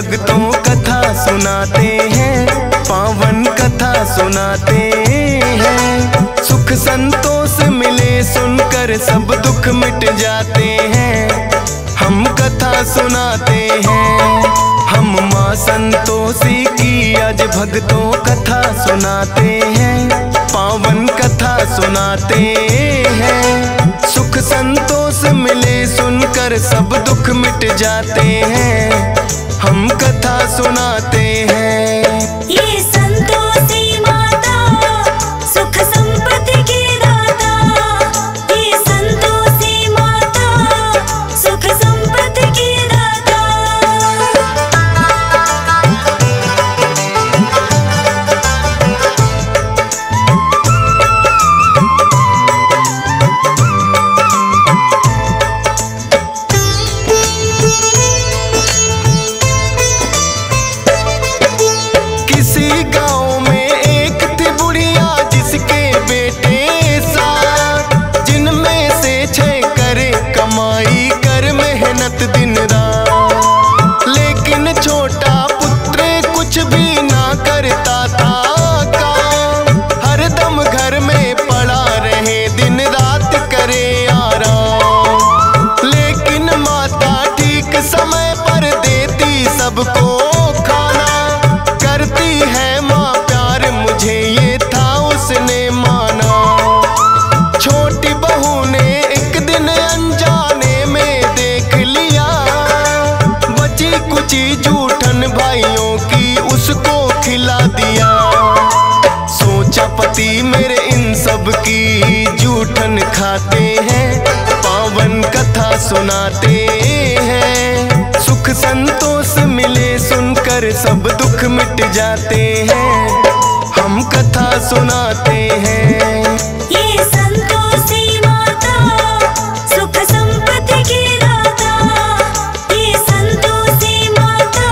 भक्तों कथा सुनाते हैं, पावन कथा सुनाते हैं। सुख संतोष मिले सुनकर सब दुख मिट जाते हैं, हम कथा सुनाते हैं। हम माँ संतोषी की आज भक्तों कथा सुनाते हैं, पावन कथा सुनाते हैं। सुख संतोष मिले सुनकर सब दुख मिट जाते हैं, हम कथा सुनाते हैं। ये संतोषी माता सुख संपत्ति की दाता, ये संतोषी माता सुख संपत्ति की मेरे इन सब की जूठन खाते हैं, पावन कथा सुनाते हैं। सुख संतोष मिले सुनकर सब दुख मिट जाते हैं, हम कथा सुनाते हैं। ये संतोषी माता सुख संपत्ति की दाता, ये संतोषी माता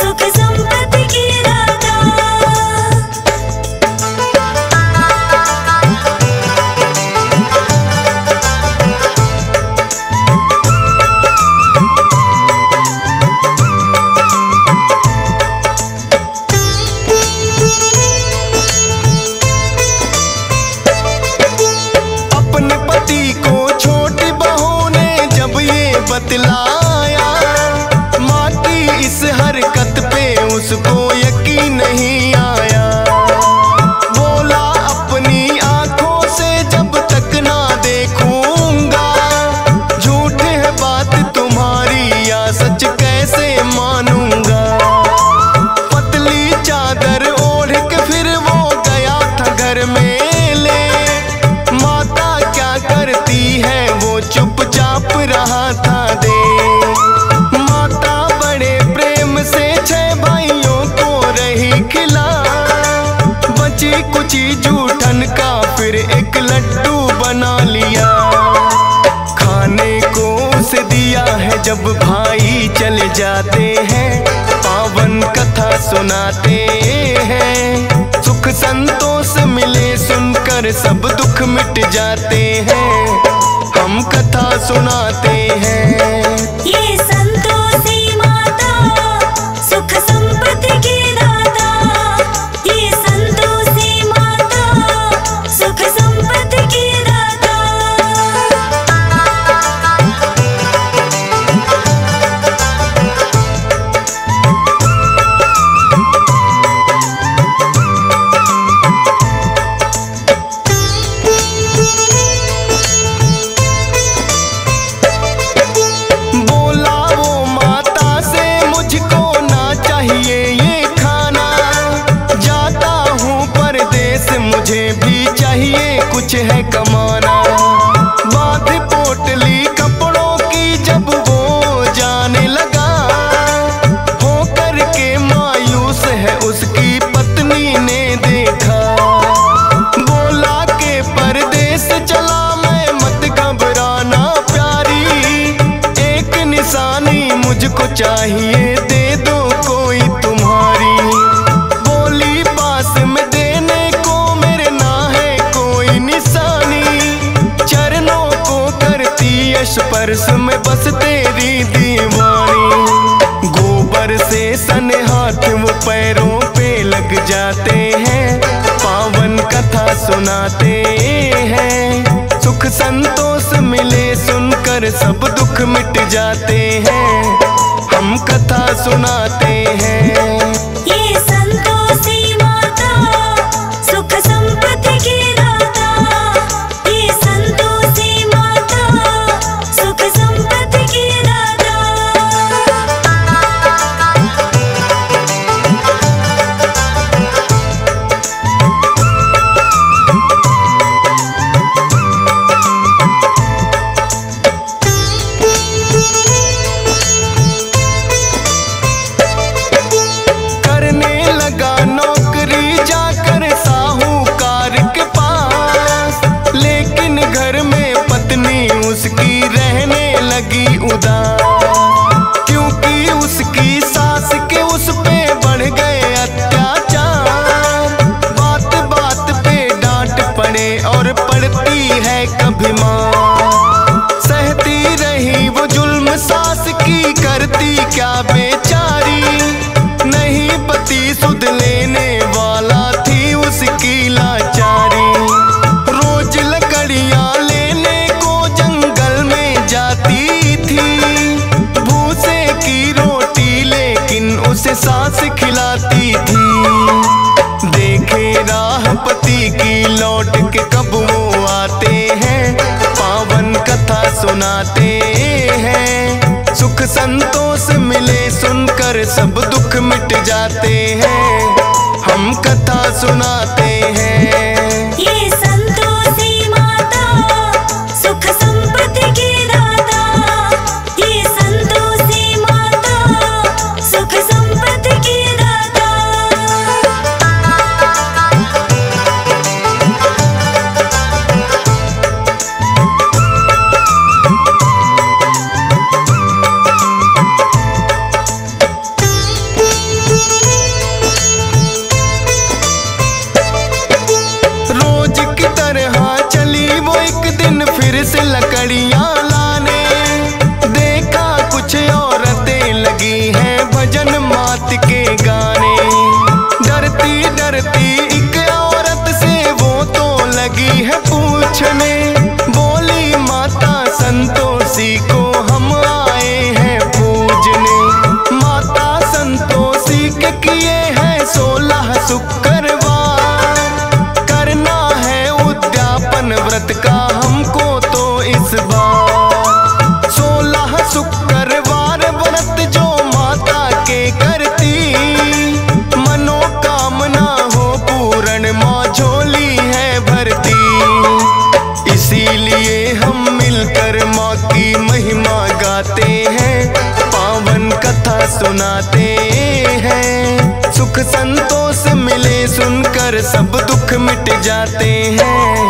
सुख संपत्ति की दाता। जब भाई चले जाते हैं, पावन कथा सुनाते हैं। सुख संतोष मिले सुनकर सब दुख मिट जाते हैं, हम कथा सुनाते हैं। ये संतोषी माता सुख संपत्ति की दाता, ये संतोषी माता सुख संपत्ति की दाता। कुछ है कमाना बाध पोटली कपड़ों की, जब वो जाने लगा होकर के मायूस है उसकी पत्नी ने देखा। बोला के परदेश चला मैं मत घबराना प्यारी, एक निशानी मुझको चाहिए दे दो कोई तुम्हारी। बोली पास में परस में बस तेरी दीवानी, गोबर से पैरों पे लग जाते हैं, पावन कथा सुनाते हैं। सुख संतोष मिले सुनकर सब दुख मिट जाते हैं, हम कथा सुनाते हैं। ये संतोषी माता सुख संपत्ति की दाता, ये संतोषी माता सुख संपत्ति की दाता। करने लगा नौकरी जाकर साहूकार के पास, लेकिन घर में पत्नी उसकी रहने लगी उदास, क्योंकि उसकी सास के उस पे बढ़ गए अत्याचार। बात बात पे डांट पड़े और पड़ती है कभी माँ, सहती रही वो जुल्म सास की, करती क्या बेचारी। नहीं पति सुध लेने वाला थी उसकी लाचारी, रोज लकड़ियाँ लेने को जंगल में जाती थी, भूसे की रोटी लेकिन उसे सास खिलाती थी। देखे राह पति की लौट के कब वो आते हैं, पावन कथा सुनाते हैं। सुख संतोष मिले सुनकर सब दुख मिट जाते हैं, हम कथा सुनाते हैं। ये संतोषी माता सुख संपत्ति की दाता, ये संतोषी माता सुख संपत्ति की दाता। रोज की तरह चली वो एक दिन फिर से लकड़ियाँ लाने, देखा कुछ औरतें लगी हैं भजन मात के गाने। डरती डरती एक औरत से वो तो लगी है पूछने, बोली माता संतोषी को हम आए हैं पूजने। माता संतोषी के किए हैं 16 शुक्रवार, करना है उद्यापन व्रत का हमको तो इस बार। 16 शुक्रवार व्रत जो माता के करती, मनोकामना हो पूर्ण माँ झोली है भरती। इसीलिए हम मिलकर माँ की महिमा गाते हैं, पावन कथा सुनाते हैं। सुख संतोष मिले सुनकर सब दुख मिट जाते हैं,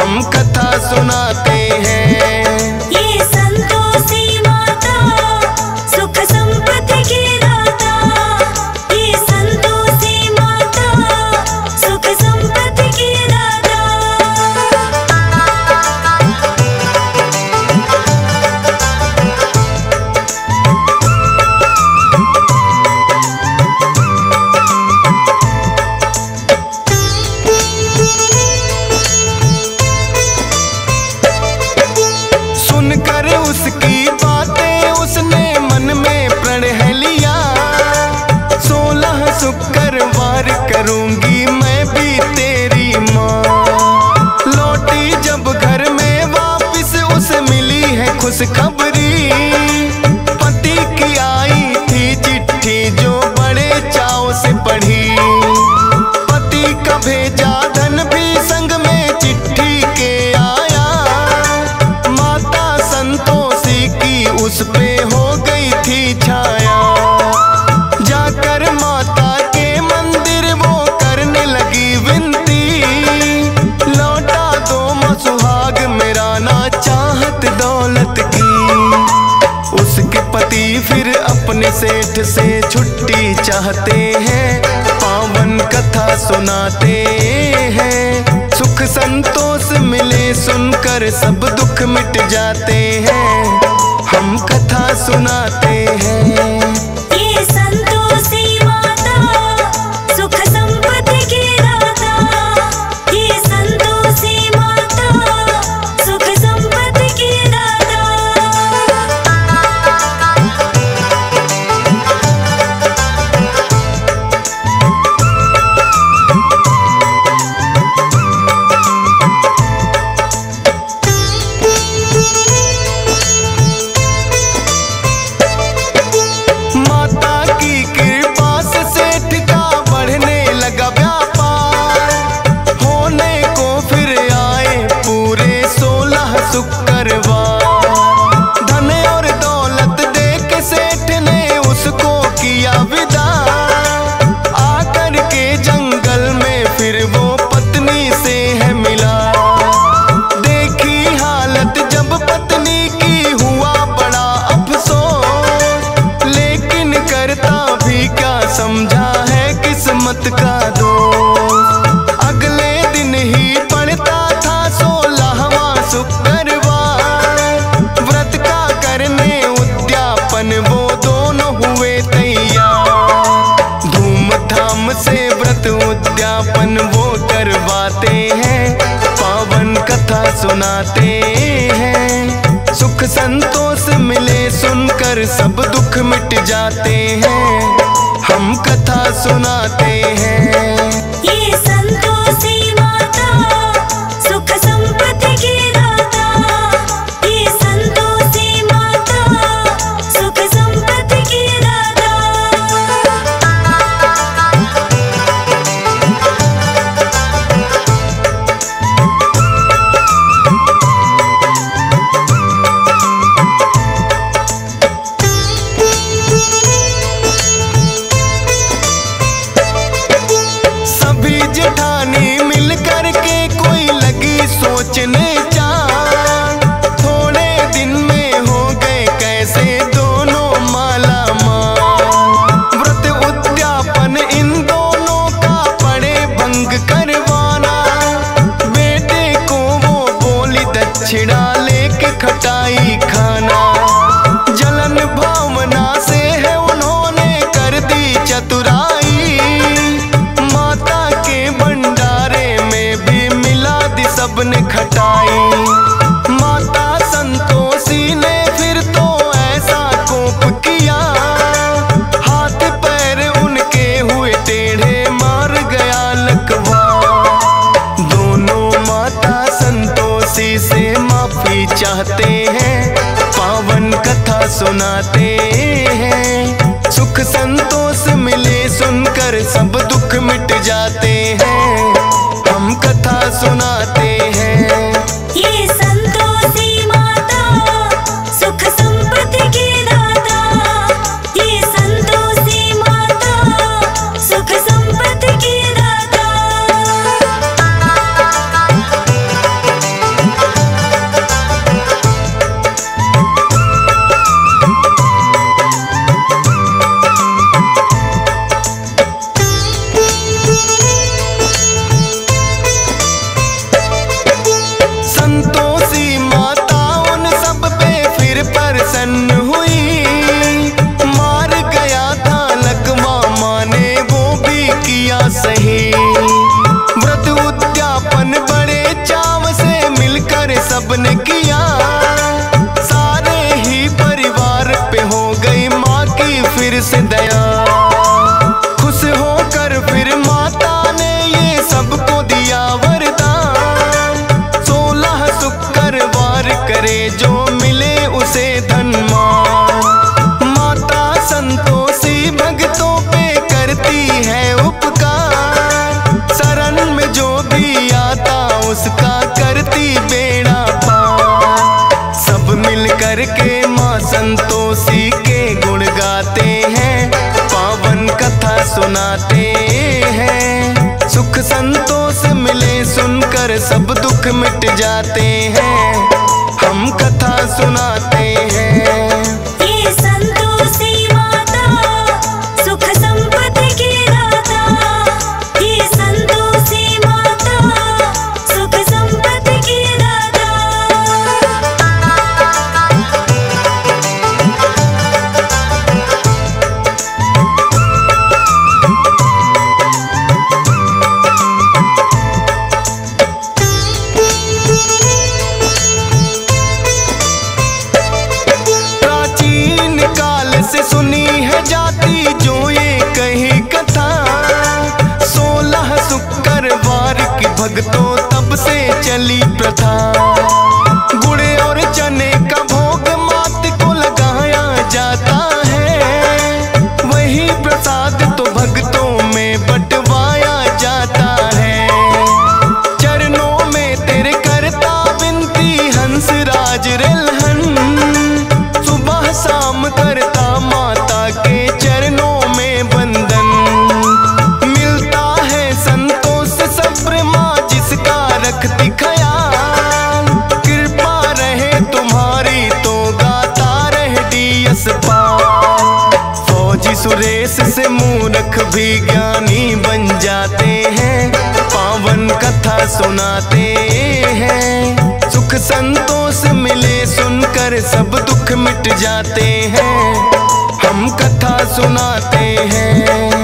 हम कथा सुनाते हैं। ये संतोषी माता सुख संपत्ति की दाता, ये संतोषी माता सुख संपत्ति की दाता। सुनकर उसकी बातें उसने मन में प्रण है लिया, 16 शुक्रवार करूंगी मैं भी तेरी माँ। लौटी जब घर में वापस उसे मिली है खुशखबरी, पति की आई थी चिट्ठी जो बड़े चाव से पढ़ी। पति का भेजा धन भी संग में चिट्ठी के आया, माता संतोषी की उस पे हो गई थी छाया। जाकर माता के मंदिर वो करने लगी विनती, लौटा दो माँ सुहाग मेरा ना चाहत दौलत की। उसके पति फिर अपने सेठ से छुट्टी चाहते हैं, पावन कथा सुनाते हैं। सुख संतोष मिले सुनकर सब दुख मिट जाते हैं, हम कथा सुनाते हैं। ये संतोषी माता सत्यापन वो करवाते हैं, पावन कथा सुनाते हैं। सुख संतोष मिले सुनकर सब दुख मिट जाते हैं, हम कथा सुनाते हैं। ये संतोषी माता सुख संपत्ति की दाता, ये संतोषी माता सुख संपत्ति की दाता। छिड़ा लेके खटाई खाना, जलन भावना से है उन्होंने कर दी चतुराई। माता के भंडारे में भी मिला दी सबने खटाई। माता संतोषी ने फिर तो ऐसा कोप किया, हाथ पैर उनके हुए टेढ़े, मार गया लकवा। दोनों माता संतोषी से माफी चाहते हैं, पावन कथा सुनाते हैं। सुख संतोष मिले सुनकर सब दुख मिट जाते हैं, हम कथा सुनाते हैं। ये संतोषी माता सुख संपत्ति की दाता, ये संतोषी माता सुख संपत्ति की दाता। सही व्रत उद्यापन बड़े चाव से मिलकर सबने किया, सारे ही परिवार पे हो गई माँ की फिर से दया। खुश होकर फिर माता ने ये सबको दिया वरदान, 16 शुक्रवार करे जो मिले उसे धन मान। माता संतोषी भक्तों पे करती है उसका करती बेड़ा पार। सब मिल करके माँ संतोषी के गुण गाते हैं, पावन कथा सुनाते हैं। सुख संतोष मिले सुनकर सब दुख मिट जाते हैं, हम कथा सुनाते हैं। तो तब से चली प्रथा, गुड़ और चने का भोग मात को लगाया जाता है, वही प्रसाद तो भक्तों में बंटवाया जाता है। चरणों में तेरे करता विनती हंस राज रेलहन, सुबह शाम करता माता के चरणों में बंधन। मिलता है संतोष सब्र रखती खयाल, कृपा रहे तुम्हारी तो गाता रह डीएस पाल। फौजी सुरेश से मूर्ख भी ज्ञानी बन जाते हैं, पावन कथा सुनाते हैं। सुख संतोष मिले सुनकर सब दुख मिट जाते हैं, हम कथा सुनाते हैं।